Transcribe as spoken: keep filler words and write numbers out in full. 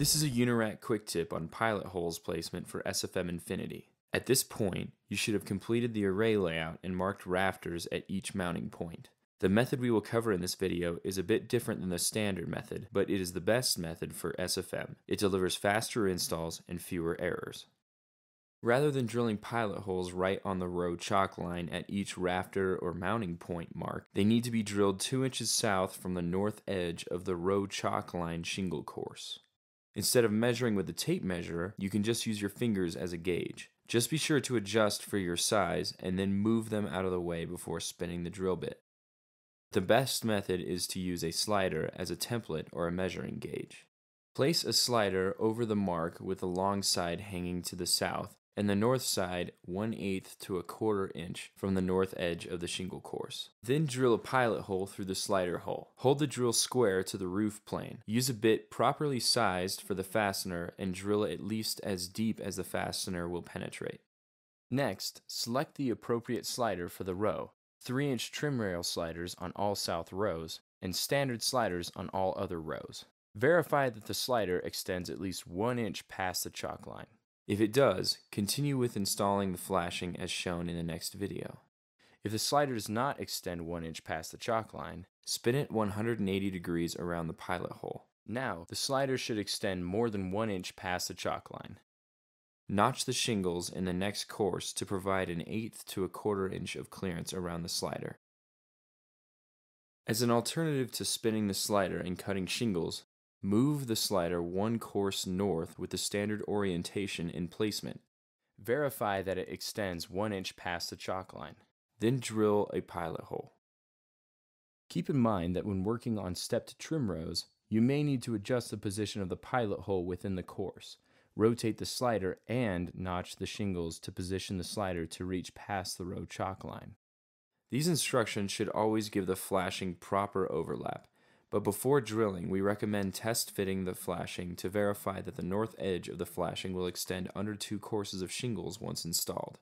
This is a Unirac quick tip on pilot holes placement for S F M Infinity. At this point, you should have completed the array layout and marked rafters at each mounting point. The method we will cover in this video is a bit different than the standard method, but it is the best method for S F M. It delivers faster installs and fewer errors. Rather than drilling pilot holes right on the row chalk line at each rafter or mounting point mark, they need to be drilled two inches south from the north edge of the row chalk line shingle course. Instead of measuring with a tape measure, you can just use your fingers as a gauge. Just be sure to adjust for your size and then move them out of the way before spinning the drill bit. The best method is to use a slider as a template or a measuring gauge. Place a slider over the mark with the long side hanging to the south and the north side one eighth to a quarter inch from the north edge of the shingle course. Then drill a pilot hole through the slider hole. Hold the drill square to the roof plane. Use a bit properly sized for the fastener and drill it at least as deep as the fastener will penetrate. Next, select the appropriate slider for the row. three inch trim rail sliders on all south rows, and standard sliders on all other rows. Verify that the slider extends at least one inch past the chalk line. If it does, continue with installing the flashing as shown in the next video. If the slider does not extend one inch past the chalk line, spin it one hundred eighty degrees around the pilot hole. Now, the slider should extend more than one inch past the chalk line. Notch the shingles in the next course to provide an eighth to a quarter inch of clearance around the slider. As an alternative to spinning the slider and cutting shingles, move the slider one course north with the standard orientation and placement. Verify that it extends one inch past the chalk line. Then drill a pilot hole. Keep in mind that when working on stepped trim rows, you may need to adjust the position of the pilot hole within the course. Rotate the slider and notch the shingles to position the slider to reach past the row chalk line. These instructions should always give the flashing proper overlap, but before drilling we recommend test fitting the flashing to verify that the north edge of the flashing will extend under two courses of shingles once installed.